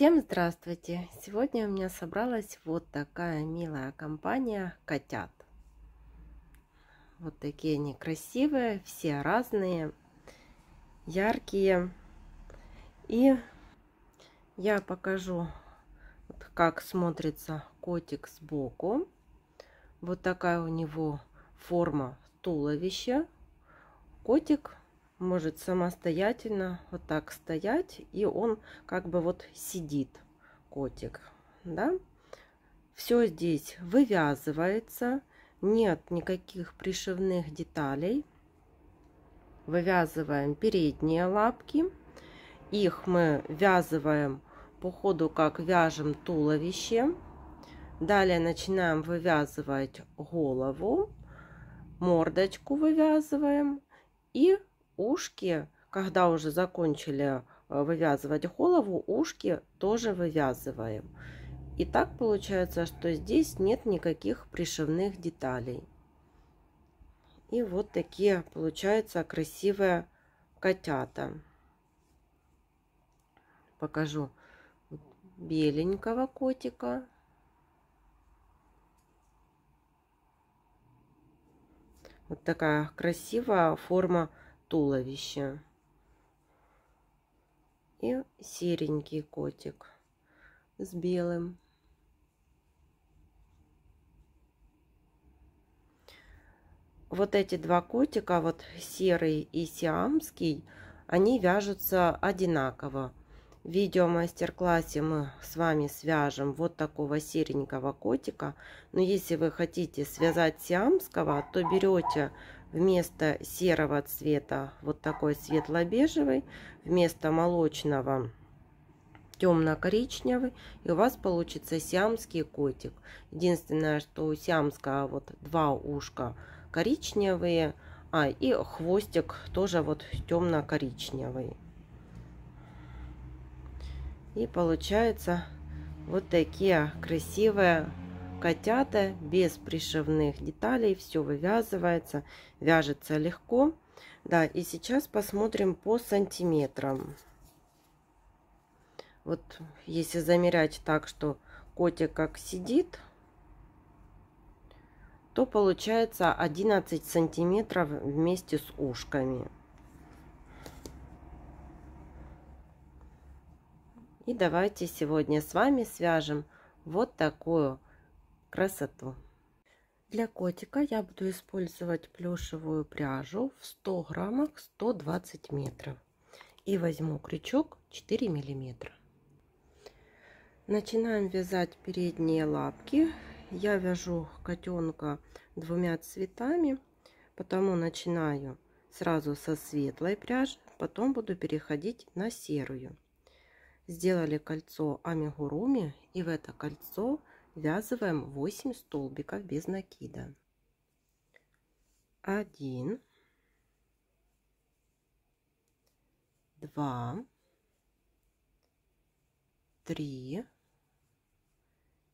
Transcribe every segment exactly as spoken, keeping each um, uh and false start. Всем здравствуйте! Сегодня у меня собралась вот такая милая компания котят. Вот такие они красивые, все разные, яркие. И я покажу, как смотрится котик сбоку. Вот такая у него форма туловища. Котик может самостоятельно вот так стоять, и он как бы вот сидит, котик, да. Все здесь вывязывается, нет никаких пришивных деталей. Вывязываем передние лапки, их мы вязываем по ходу, как вяжем туловище. Далее начинаем вывязывать голову, мордочку вывязываем и ушки. Когда уже закончили вывязывать голову, ушки тоже вывязываем. И так получается, что здесь нет никаких пришивных деталей. И вот такие получаются красивые котята. Покажу беленького котика. Вот такая красивая форма туловище. И серенький котик с белым. Вот эти два котика, вот серый и сиамский, они вяжутся одинаково. В видеомастер-классе мы с вами свяжем вот такого серенького котика. Но если вы хотите связать сиамского, то берете вместо серого цвета вот такой светло-бежевый, вместо молочного темно-коричневый, и у вас получится сиамский котик. Единственное, что у сиамского вот два ушка коричневые, а и хвостик тоже вот темно-коричневый. И получается вот такие красивые котята без пришивных деталей, все вывязывается, вяжется легко, да. И сейчас посмотрим по сантиметрам. Вот если замерять так, что котик как сидит, то получается одиннадцать сантиметров вместе с ушками. И давайте сегодня с вами свяжем вот такую красоту. Для котика я буду использовать плюшевую пряжу в ста граммах сто двадцать метров и возьму крючок четыре миллиметра. Начинаем вязать передние лапки. Я вяжу котенка двумя цветами, потому начинаю сразу со светлой пряжи, потом буду переходить на серую. Сделали кольцо амигуруми, и в это кольцо ввязываем восемь столбиков без накида. Один, два, три,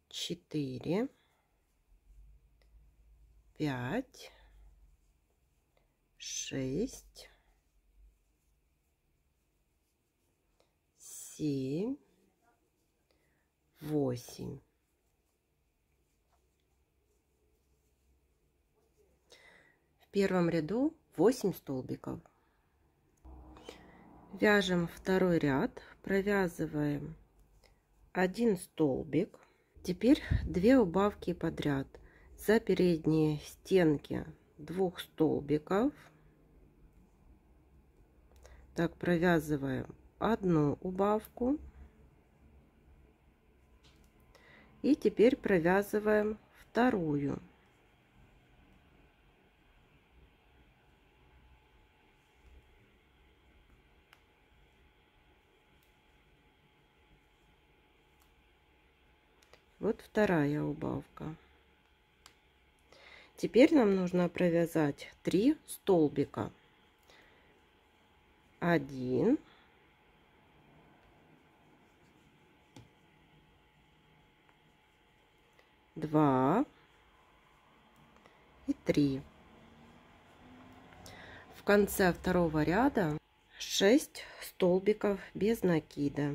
четыре, пять, шесть, семь, восемь. В первом ряду восемь столбиков. Вяжем второй ряд, провязываем один столбик. Теперь две убавки подряд за передние стенки двух столбиков. Так, провязываем одну убавку и теперь провязываем вторую. Вот вторая убавка. Теперь нам нужно провязать три столбика. Один, два и три. В конце второго ряда шесть столбиков без накида.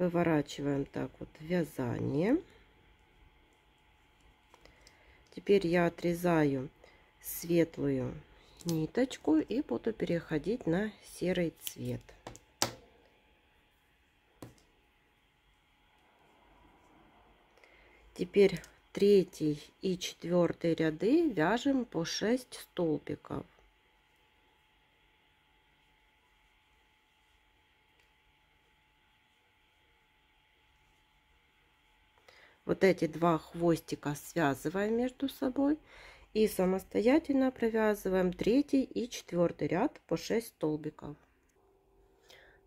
Выворачиваем так вот вязание. Теперь я отрезаю светлую ниточку и буду переходить на серый цвет. Теперь третий и четвертый ряды вяжем по шесть столбиков. Вот эти два хвостика связываем между собой и самостоятельно провязываем третий и четвертый ряд по шесть столбиков.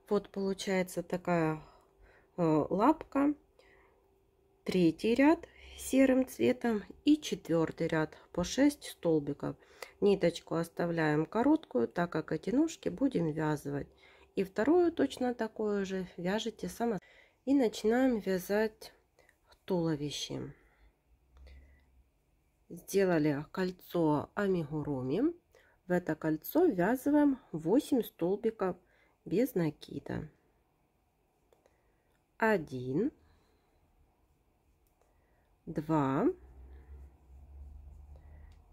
Вот получается такая э, лапка. Третий ряд серым цветом и четвертый ряд по шесть столбиков. Ниточку оставляем короткую, так как эти ножки будем вязывать. И вторую точно такую же вяжите сама. И начинаем вязать туловище. Сделали кольцо амигуруми. В это кольцо ввязываем восемь столбиков без накида. Один, два,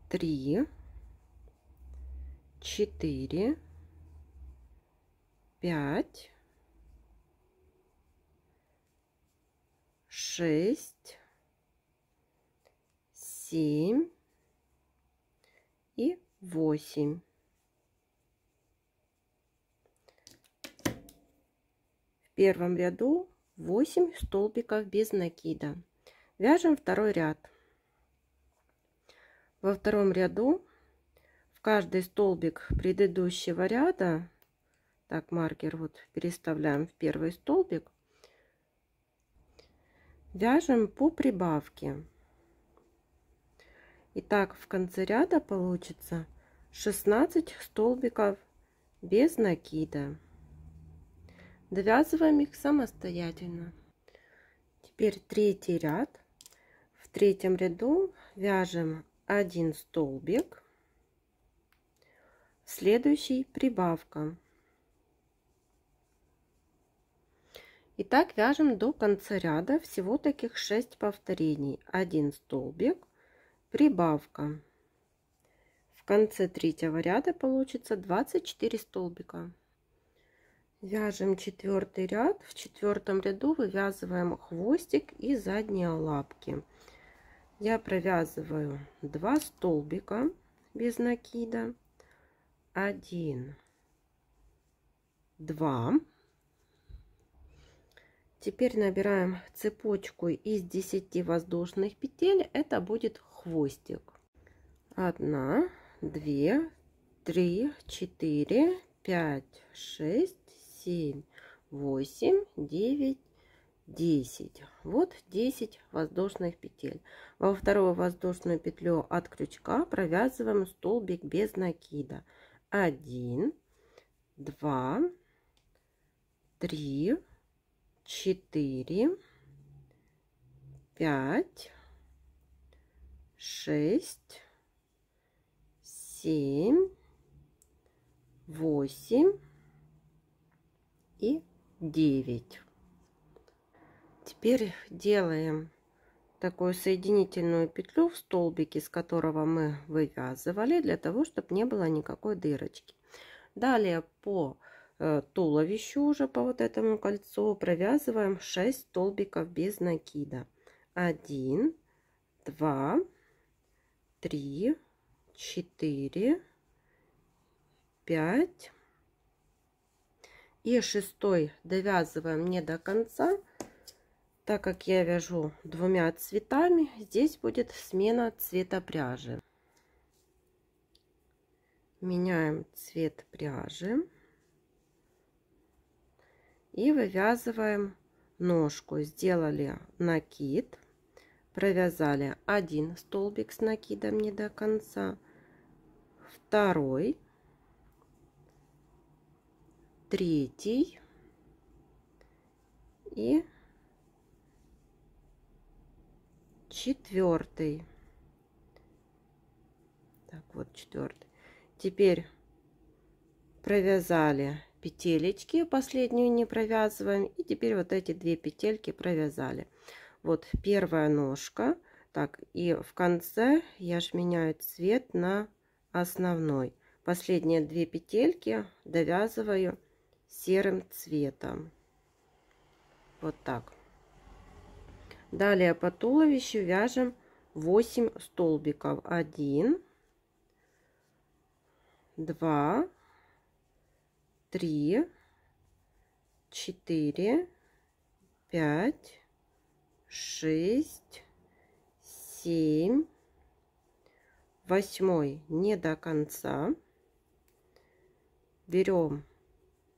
три, четыре, пять, шесть, семь и восемь. В первом ряду восемь столбиков без накида. Вяжем второй ряд. Во втором ряду в каждый столбик предыдущего ряда, так, маркер вот переставляем в первый столбик, вяжем по прибавке. И так в конце ряда получится шестнадцать столбиков без накида. Довязываем их самостоятельно. Теперь третий ряд. В третьем ряду вяжем один столбик, следующий прибавка. И так вяжем до конца ряда, всего таких шесть повторений. один столбик, прибавка. В конце третьего ряда получится двадцать четыре столбика. Вяжем четвертый ряд. В четвертом ряду вывязываем хвостик и задние лапки. Я провязываю два столбика без накида. один, два. Теперь набираем цепочку из десяти воздушных петель, это будет хвостик. одна, две, три, четыре, пять, шесть, семь, восемь, девять, десять. Вот десять воздушных петель. Во вторую воздушную петлю от крючка провязываем столбик без накида. один, два, три, четыре, пять, шесть, семь, восемь и девять. Теперь делаем такую соединительную петлю в столбике, с которого мы вывязывали, для того, чтобы не было никакой дырочки. Далее по туловищу, уже по вот этому кольцу, провязываем шесть столбиков без накида. один, два, три, четыре, пять. И шестой довязываем не до конца, так как я вяжу двумя цветами, здесь будет смена цвета пряжи. Меняем цвет пряжи. И вывязываем ножку. Сделали накид, провязали один столбик с накидом не до конца, второй, третий и четвертый. Так вот, четвертый. Теперь провязали петелечки, последнюю не провязываем, и теперь вот эти две петельки провязали. Вот первая ножка. Так, и в конце я же меняю цвет на основной. Последние две петельки довязываю серым цветом. Вот так. Далее по туловищу вяжем восемь столбиков. один, два, три, четыре, пять, шесть, семь, восьмой не до конца. Берем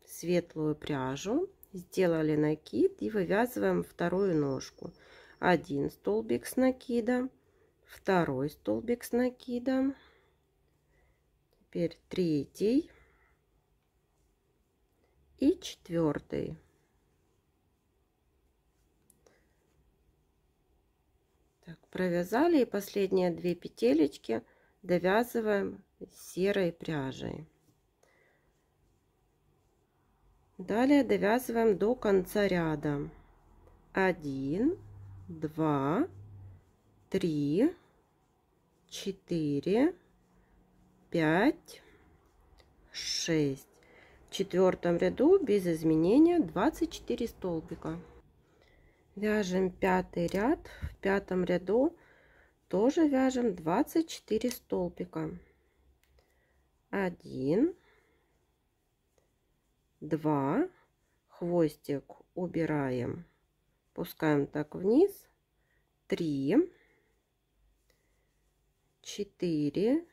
светлую пряжу, сделали накид и вывязываем вторую ножку. Один столбик с накидом, второй столбик с накидом, теперь третий и четвертый. Так, провязали, и последние две петелечки довязываем серой пряжей. Далее довязываем до конца ряда. один, два, три, четыре, пять, шесть. В четвертом ряду без изменения двадцать четыре столбика. Вяжем пятый ряд. В пятом ряду тоже вяжем двадцать четыре столбика. один, два, хвостик убираем, пускаем так вниз, три, четыре,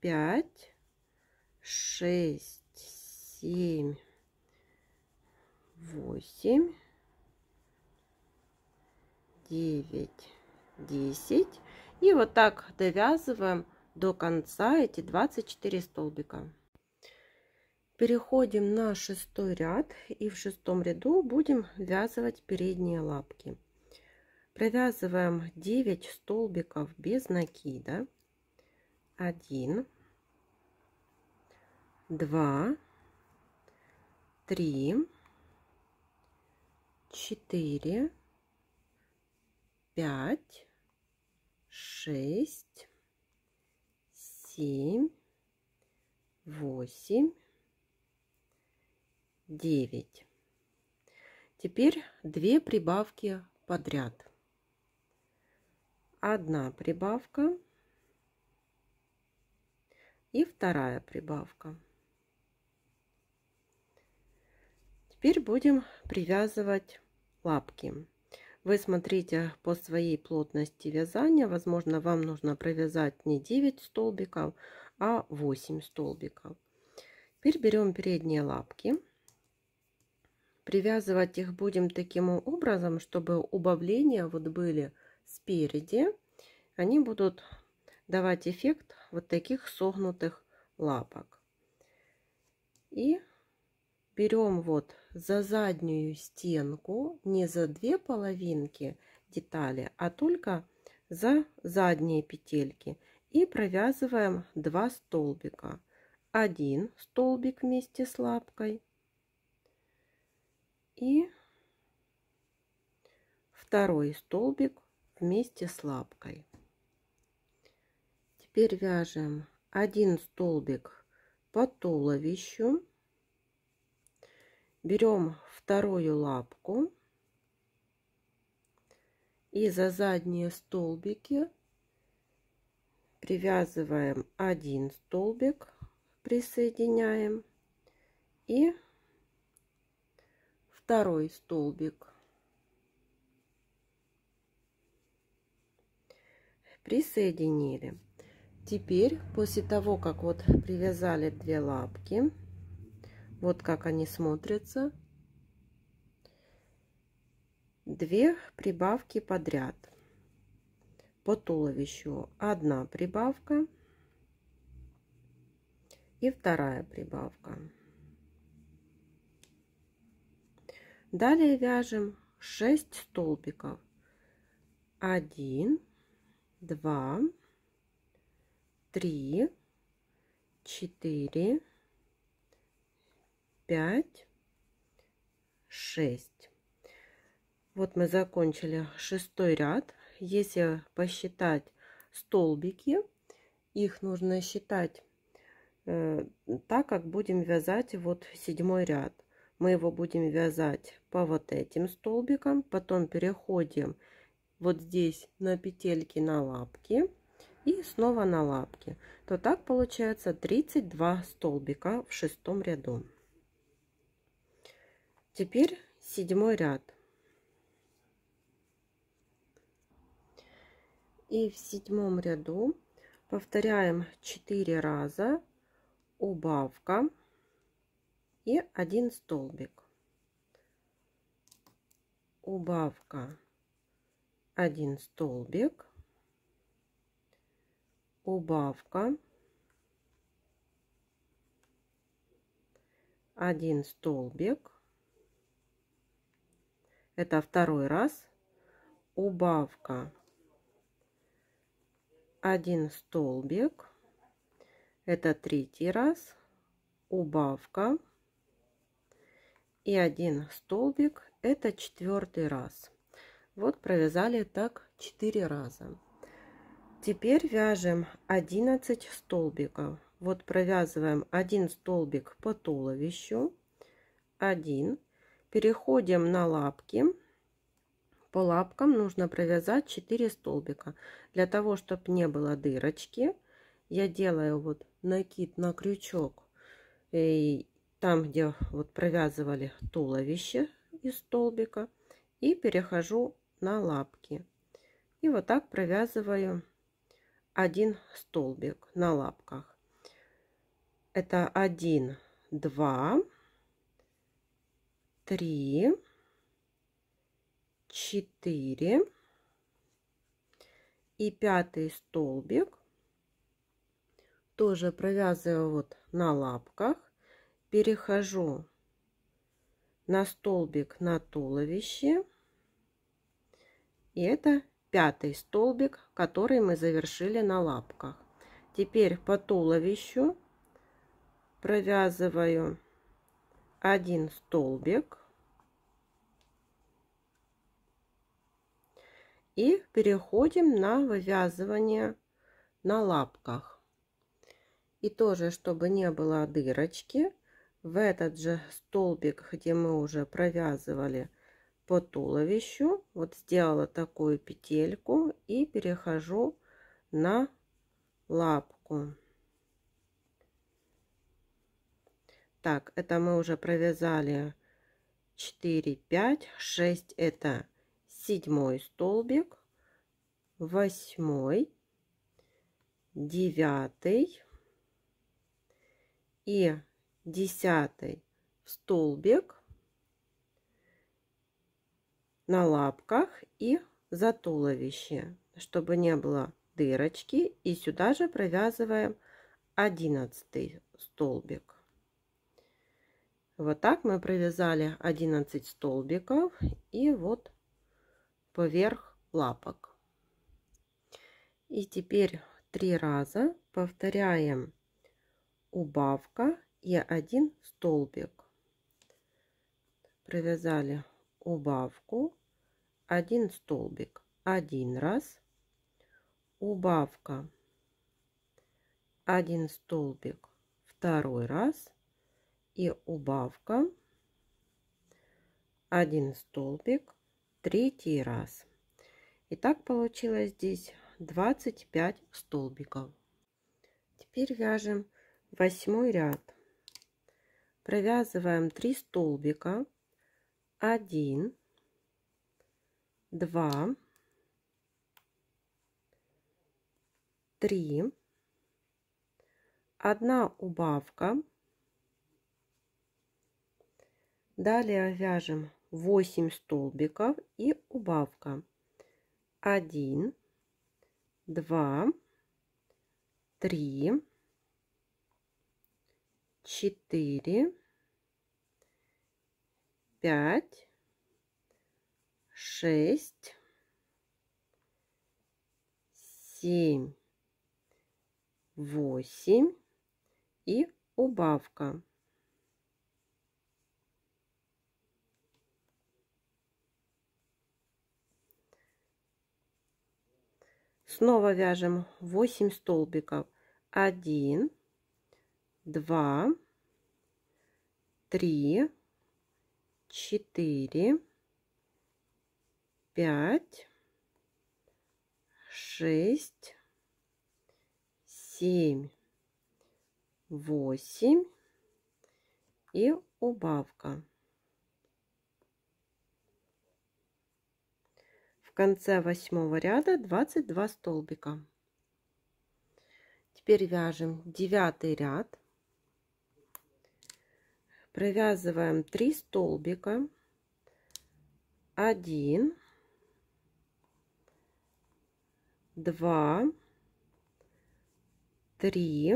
пять, шесть, семь, восемь, девять, десять, и вот так довязываем до конца эти двадцать четыре столбика. Переходим на шестой ряд, и в шестом ряду будем вязывать передние лапки. Провязываем девять столбиков без накида. один, два, три, четыре, пять, шесть, семь, восемь, девять. Теперь две прибавки подряд. Одна прибавка и вторая прибавка. Теперь будем привязывать лапки. Вы смотрите по своей плотности вязания. Возможно, вам нужно провязать не девять столбиков, а восемь столбиков. Теперь берем передние лапки. Привязывать их будем таким образом, чтобы убавления вот были спереди. Они будут давать эффект вот таких согнутых лапок. И берем вот за заднюю стенку, не за две половинки детали, а только за задние петельки. И провязываем два столбика. Один столбик вместе с лапкой и второй столбик вместе с лапкой. Теперь вяжем один столбик по туловищу, берем вторую лапку и за задние столбики привязываем один столбик, присоединяем и второй столбик, присоединили. Теперь после того, как вот привязали две лапки, вот как они смотрятся, две прибавки подряд по туловищу. Одна прибавка и вторая прибавка. Далее вяжем шесть столбиков. один, два, три, четыре, пять, шесть. Вот мы закончили шестой ряд. Если посчитать столбики, их нужно считать э, так, как будем вязать вот седьмой ряд. Мы его будем вязать по вот этим столбикам, потом переходим вот здесь на петельки, на лапки и снова на лапки. То так получается тридцать два столбика в шестом ряду. Теперь седьмой ряд. И в седьмом ряду повторяем четыре раза убавка и один столбик, убавка, один столбик, убавка, один столбик. Это второй раз. Убавка, один столбик. Это третий раз. Убавка и один столбик, это четвертый раз. Вот провязали так четыре раза. Теперь вяжем одиннадцать столбиков. Вот провязываем один столбик по туловищу, один, переходим на лапки. По лапкам нужно провязать четыре столбика. Для того чтобы не было дырочки, я делаю вот накид на крючок, и там, где вот провязывали туловище из столбика, и перехожу на лапки. И вот так провязываю один столбик на лапках. Это один, два, три, четыре и пятый столбик. Тоже провязываю вот на лапках, перехожу на столбик на туловище, и это пятый столбик, который мы завершили на лапках. Теперь по туловищу провязываю один столбик и переходим на вывязывание на лапках. И тоже, чтобы не было дырочки, в этот же столбик, где мы уже провязывали по туловищу, вот сделала такую петельку и перехожу на лапку. Так, это мы уже провязали четыре, пять, шесть, это седьмой столбик, восьмой, девятый и десятый столбик на лапках и за туловище, чтобы не было дырочки, и сюда же провязываем одиннадцатый столбик. Вот так мы провязали одиннадцать столбиков и вот поверх лапок. И теперь три раза повторяем убавка и один столбик. Провязали убавку, один столбик, один раз, убавка, один столбик, второй раз и убавка, один столбик, третий раз. И так получилось здесь двадцать пять столбиков. Теперь вяжем восьмой ряд. Провязываем три столбика, один, два, три, одна убавка. Далее вяжем восемь столбиков и убавка, один, два, три, четыре, пять, шесть, семь, восемь и убавка. Снова вяжем восемь столбиков. один, два, три, четыре, пять, шесть, семь, восемь и убавка. В конце восьмого ряда двадцать два столбика. Теперь вяжем девятый ряд. Провязываем три столбика. один, два, три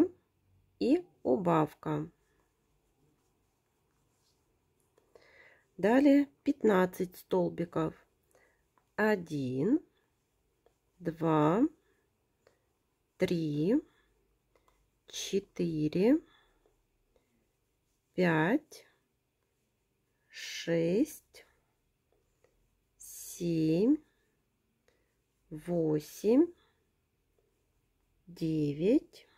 и убавка. Далее пятнадцать столбиков. один, два, три, четыре, пять, шесть, семь, восемь, девять,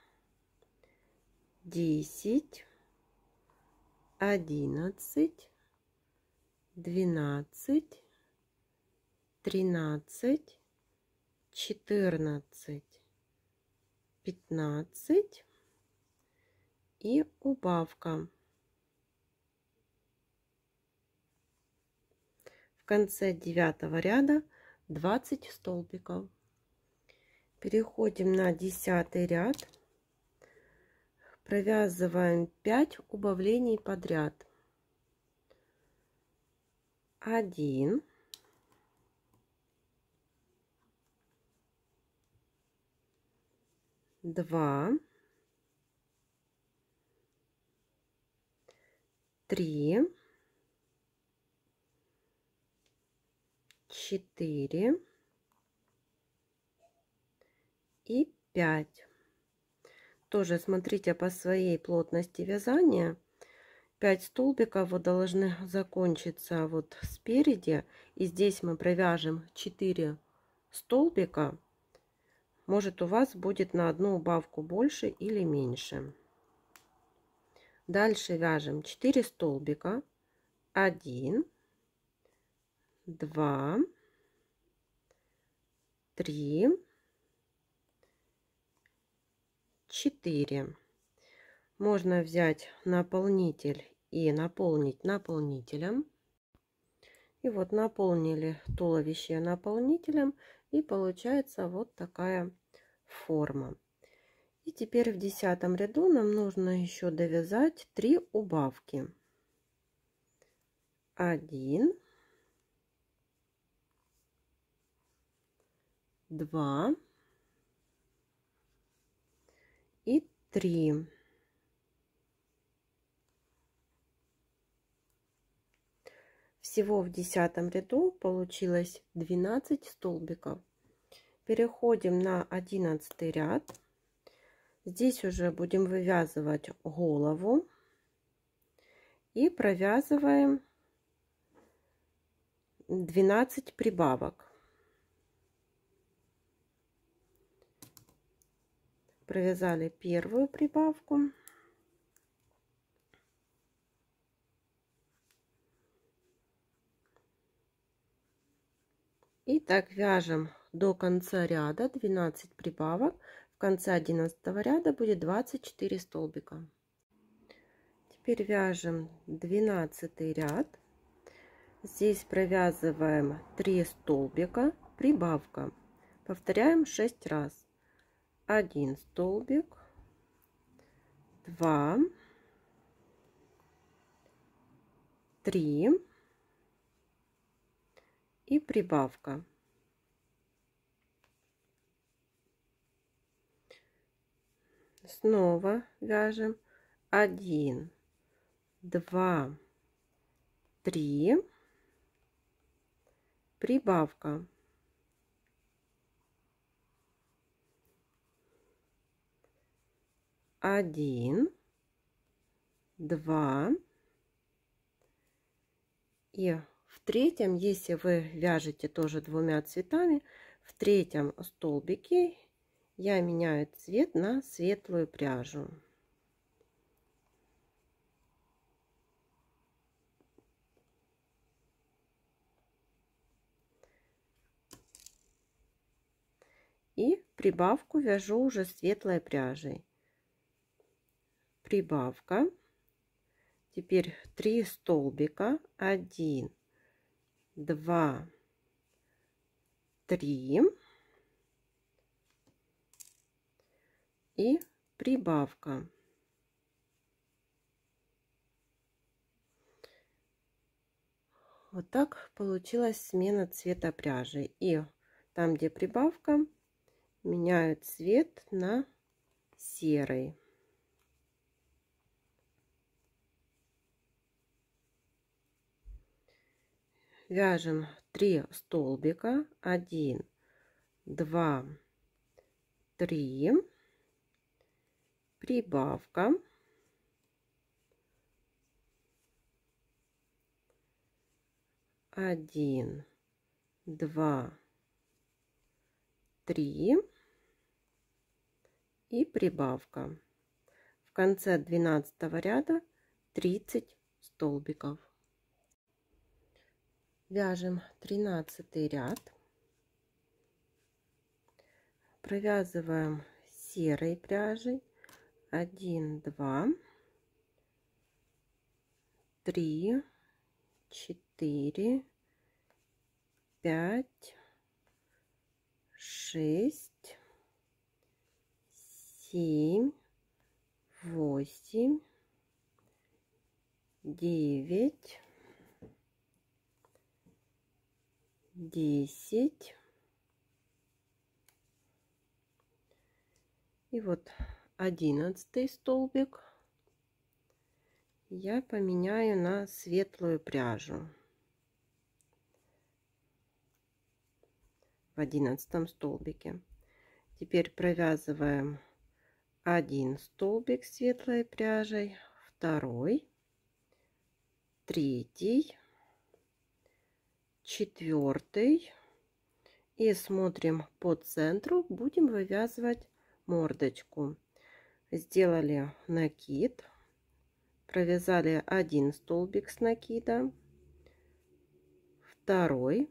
десять, одиннадцать, двенадцать, тринадцать, четырнадцать, пятнадцать и убавка. В конце девятого ряда двадцать столбиков. Переходим на десятый ряд. Провязываем пять убавлений подряд. один, два, три, четыре и пять. Тоже смотрите по своей плотности вязания. пять столбиков вот должны закончиться вот спереди, и здесь мы провяжем четыре столбика. Может, у вас будет на одну убавку больше или меньше. Дальше вяжем четыре столбика. один, два, три, четыре. Можно взять наполнитель и наполнить наполнителем. И вот наполнили туловище наполнителем. И получается вот такая форма. И теперь в десятом ряду нам нужно еще довязать три убавки. один, два и три. Всего в десятом ряду получилось двенадцать столбиков. Переходим на одиннадцатый ряд. Здесь уже будем вывязывать голову. И провязываем двенадцать прибавок. Провязали первую прибавку. И так вяжем до конца ряда двенадцать прибавок. В конце одиннадцатого ряда будет двадцать четыре столбика. Теперь вяжем двенадцатый ряд. Здесь провязываем три столбика, прибавка. Повторяем шесть раз. один столбик, два, три. И прибавка. Снова вяжем один, два, три, прибавка. один, два и в третьем, если вы вяжете тоже двумя цветами, в в третьем столбике я меняю цвет на светлую пряжу. И прибавку вяжу уже светлой пряжей. Прибавка. Теперь три столбика. Один, два, три. И прибавка. Вот так получилась смена цвета пряжи. И там, где прибавка, меняю цвет на серый. Вяжем три столбика. Один, два, три. Прибавка. Один, два, три. И прибавка. В конце двенадцатого ряда тридцать столбиков. Вяжем тринадцатый ряд. Провязываем серой пряжей. Один, два, три, четыре, пять, шесть, семь, восемь, девять, десять. И вот одиннадцатый столбик я поменяю на светлую пряжу. В одиннадцатом столбике теперь провязываем один столбик светлой пряжей, второй, третий, четвертый, и смотрим по центру, будем вывязывать мордочку. Сделали накид, провязали один столбик с накида, второй,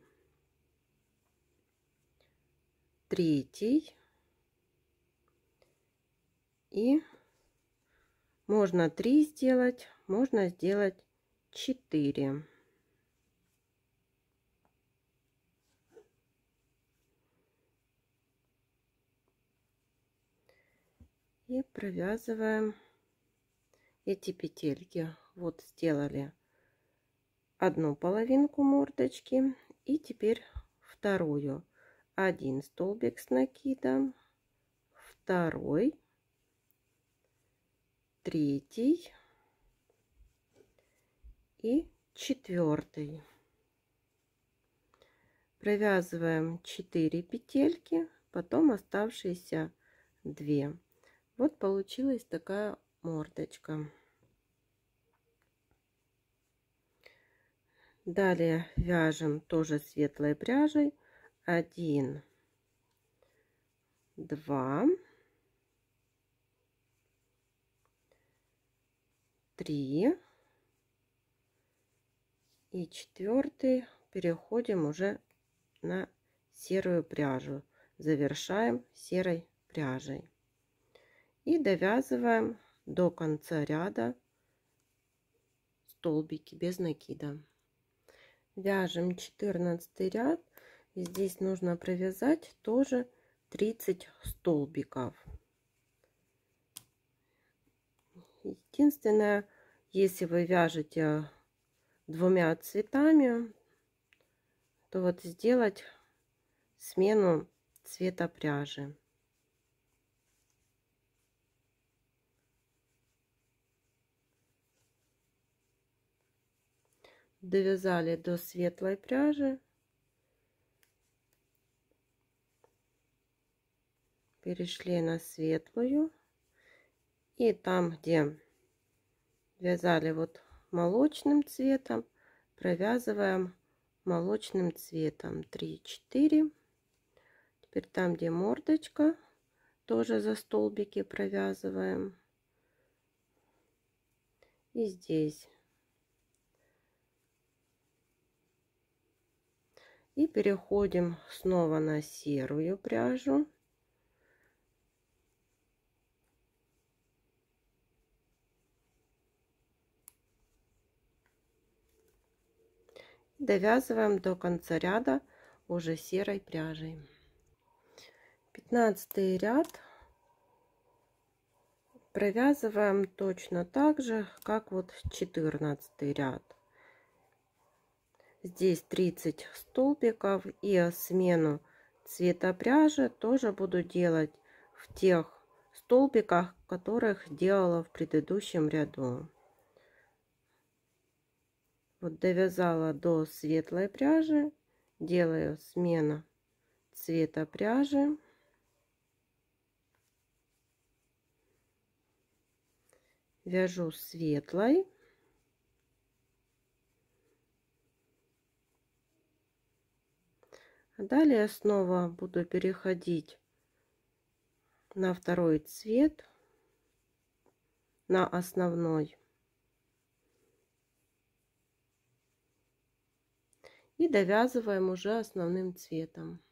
третий, и можно три сделать, можно сделать четыре. И провязываем эти петельки. Вот сделали одну половинку мордочки и теперь вторую. Один столбик с накидом, второй, третий и четвертый. Провязываем четыре петельки, потом оставшиеся две. Вот получилась такая мордочка. Далее вяжем тоже светлой пряжей. Один, два, три и четвертый. Переходим уже на серую пряжу. Завершаем серой пряжей. И довязываем до конца ряда столбики без накида. Вяжем четырнадцатый ряд. И здесь нужно провязать тоже тридцать столбиков. Единственное, если вы вяжете двумя цветами, то вот сделать смену цвета пряжи. Довязали до светлой пряжи, перешли на светлую, и там, где вязали вот молочным цветом, провязываем молочным цветом три, четыре, Теперь там, где мордочка, тоже за столбики провязываем. И здесь. И переходим снова на серую пряжу. Довязываем до конца ряда уже серой пряжей. Пятнадцатый ряд провязываем точно так же, как вот четырнадцатый ряд. Здесь тридцать столбиков, и смену цвета пряжи тоже буду делать в тех столбиках, которых делала в предыдущем ряду. Вот довязала до светлой пряжи, делаю смену цвета пряжи. Вяжу светлой. Далее снова буду переходить на второй цвет, на основной. И довязываем уже основным цветом.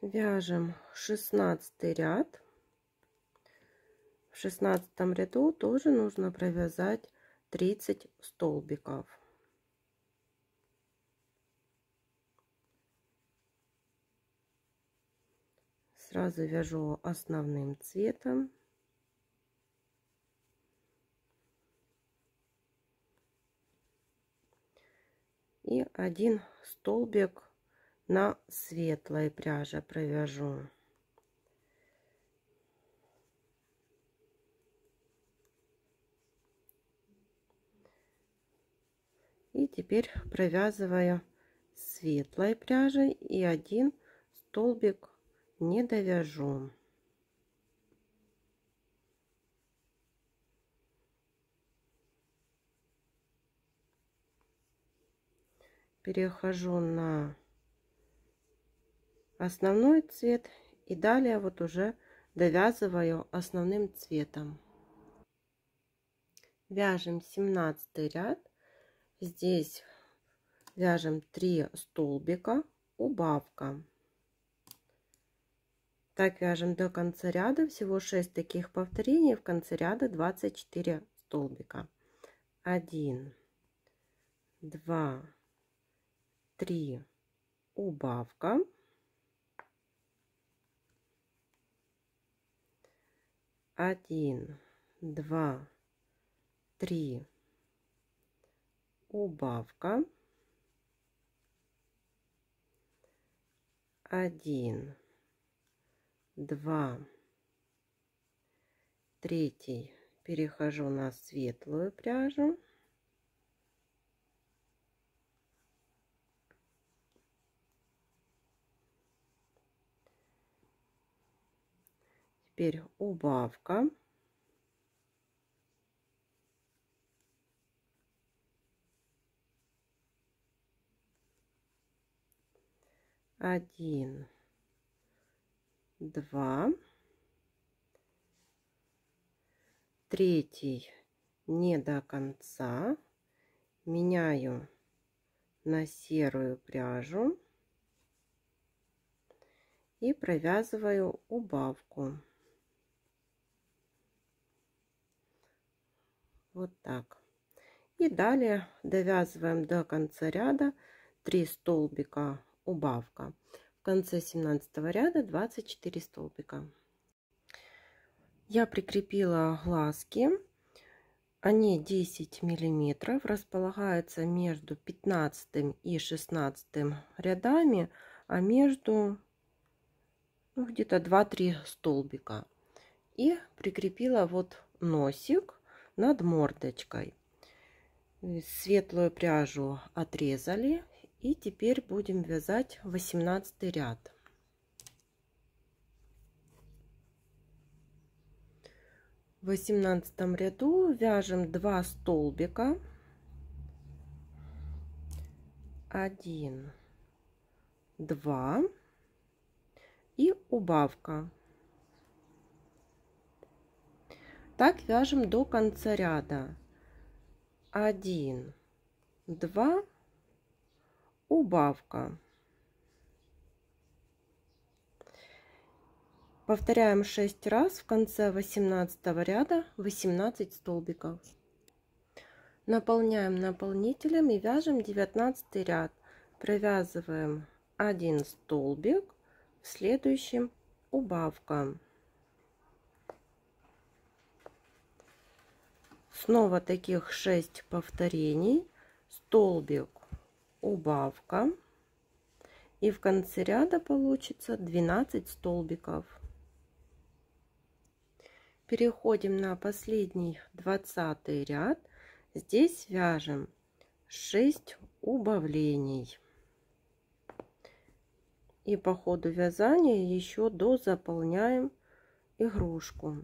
Вяжем шестнадцатый ряд. В шестнадцатом ряду тоже нужно провязать тридцать столбиков. Сразу вяжу основным цветом. И один столбик на светлой пряже провяжу. И теперь провязываю светлой пряжей и один столбик не довяжу. Перехожу на основной цвет и далее вот уже довязываю основным цветом. Вяжем семнадцатый ряд. Здесь вяжем три столбика, убавка. Так вяжем до конца ряда. Всего шесть таких повторений. В конце ряда двадцать четыре столбика. один, два, три, убавка, один, два, три, убавка, один, два, третий, перехожу на светлую пряжу. Теперь убавка, один, два, третий не до конца, меняю на серую пряжу и провязываю убавку. Вот так. И далее довязываем до конца ряда три столбика убавка. В конце семнадцатого ряда двадцать четыре столбика. Я прикрепила глазки. Они десять миллиметров, располагаются между пятнадцатым и шестнадцатым рядами, а между ну, где-то два-три столбика. И прикрепила вот носик над мордочкой. Светлую пряжу отрезали, и теперь будем вязать восемнадцатый ряд. В восемнадцатом ряду вяжем два столбика, один, два, и убавка. Так вяжем до конца ряда. Один, два, убавка. Повторяем шесть раз, в конце восемнадцатого ряда восемнадцать столбиков. Наполняем наполнителем и вяжем девятнадцатый ряд. Провязываем один столбик, в следующем убавка. Снова таких шесть повторений. Столбик, убавка. И в конце ряда получится двенадцать столбиков. Переходим на последний двадцатый ряд. Здесь вяжем шесть убавлений. И по ходу вязания еще дозаполняем игрушку.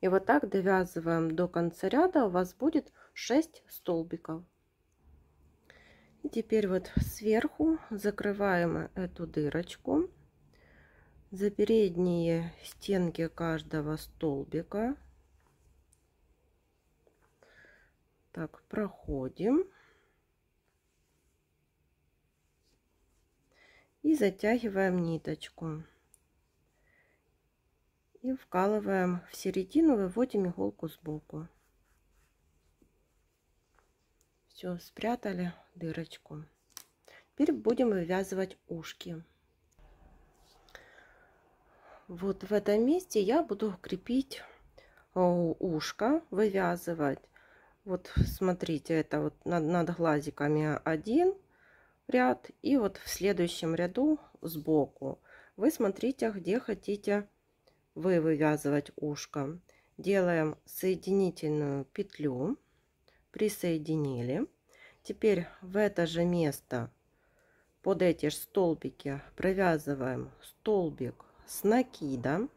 И вот так довязываем до конца ряда. У вас будет шесть столбиков. И теперь вот сверху закрываем эту дырочку. За передние стенки каждого столбика. Так, проходим. И затягиваем ниточку. И вкалываем в середину, выводим иголку сбоку. Все, спрятали дырочку. Теперь будем вывязывать ушки. Вот в этом месте я буду крепить ушко, вывязывать. Вот смотрите, это вот над, над глазиками один ряд, и вот в следующем ряду сбоку. Вы смотрите, где хотите вы вывязывать ушко. Делаем соединительную петлю, присоединили. Теперь в это же место под эти же столбики провязываем столбик с накидом,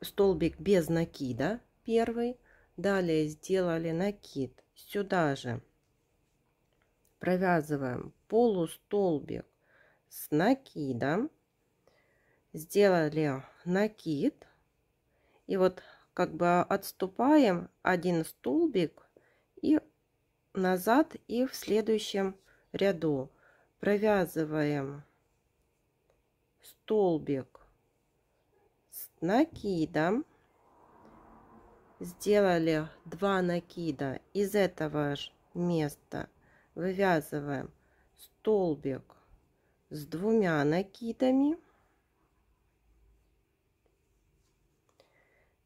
столбик без накида первый. Далее сделали накид, сюда же провязываем полустолбик с накидом, сделали накид, и вот как бы отступаем один столбик и назад, и в следующем ряду провязываем столбик с накидом, сделали два накида, из этого же места вывязываем столбик с двумя накидами,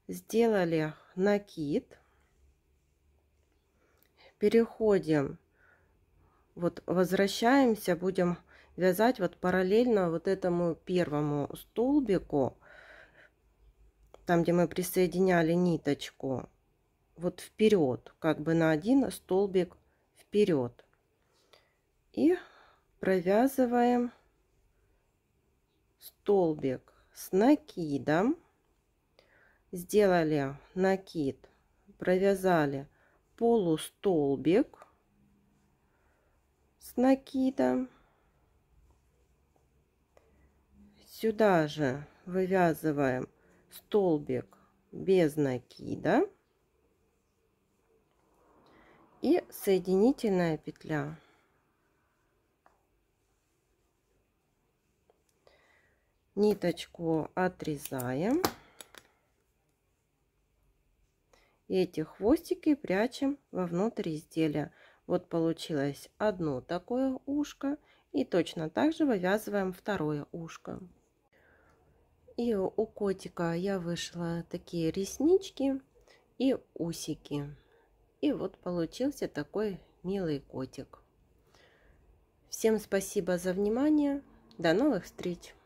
сделали накид, переходим, вот возвращаемся, будем вязать вот параллельно вот этому первому столбику, там где мы присоединяли ниточку, вот вперед, как бы на один столбик вперед, и провязываем столбик с накидом, сделали накид, провязали полустолбик с накидом, сюда же вывязываем столбик без накида и соединительная петля. Ниточку отрезаем. И эти хвостики прячем вовнутрь изделия. Вот получилось одно такое ушко. И точно так же вывязываем второе ушко. И у котика я вышла такие реснички и усики. И вот получился такой милый котик. Всем спасибо за внимание. До новых встреч!